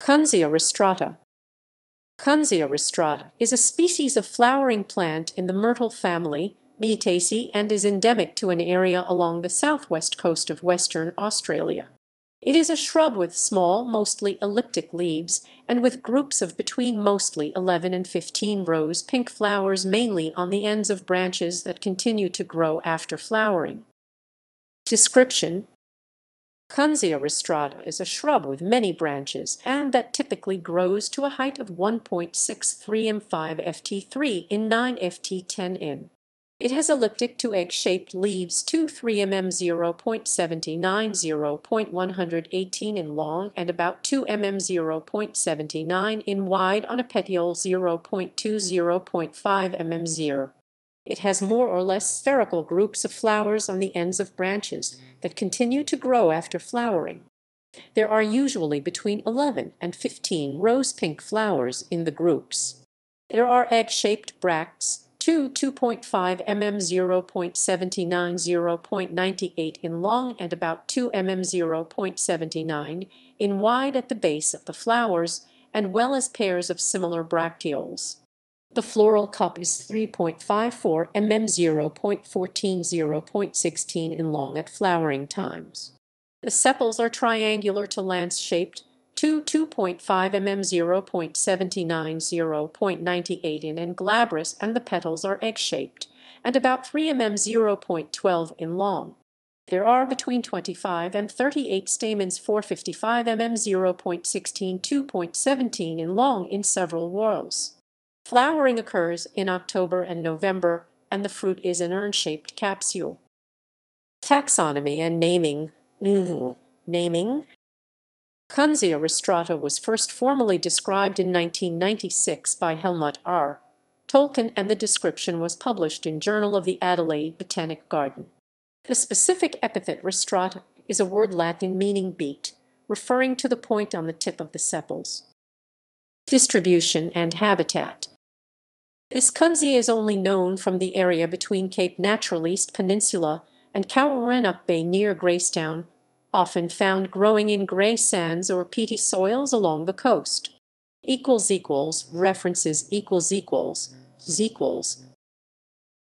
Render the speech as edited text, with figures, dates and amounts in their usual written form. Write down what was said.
Kunzea rostrata. Kunzea rostrata is a species of flowering plant in the myrtle family, Myrtaceae, and is endemic to an area along the southwest coast of Western Australia. It is a shrub with small, mostly elliptic leaves, and with groups of between mostly 11 and 15 rose pink flowers, mainly on the ends of branches that continue to grow after flowering. Description: Kunzea rostrata is a shrub with many branches and that typically grows to a height of 1.63 m 5 ft 3 in 9 ft 10 in. It has elliptic to egg-shaped leaves 2–3 mm 0.79–0.118 in long and about 2 mm 0.79 in wide on a petiole 0.2–0.5 mm. It has more or less spherical groups of flowers on the ends of branches that continue to grow after flowering. There are usually between 11 and 15 rose-pink flowers in the groups. There are egg-shaped bracts, 2–2.5 mm 0.79–0.98 in long and about 2 mm 0.79 in wide at the base of the flowers, and well as pairs of similar bracteoles. The floral cup is 3.54 mm 0.14–0.16 in long at flowering times. The sepals are triangular to lance-shaped, 2–2.5 mm 0.79–0.98 in and glabrous, and the petals are egg-shaped and about 3 mm 0.12 in long. There are between 25 and 38 stamens 4–55 mm 0.16–2.17 in long in several whorls. Flowering occurs in October and November, and the fruit is an urn-shaped capsule. Taxonomy and naming. Naming. Kunzea rostrata was first formally described in 1996 by Helmut R. Tolkien, and the description was published in Journal of the Adelaide Botanic Garden. The specific epithet rostrata is a word Latin meaning beaked, referring to the point on the tip of the sepals. Distribution and habitat. This Kunzea is only known from the area between Cape Naturaliste Peninsula and Kawaranup Bay near Gracetown, often found growing in grey sands or peaty soils along the coast. == References ==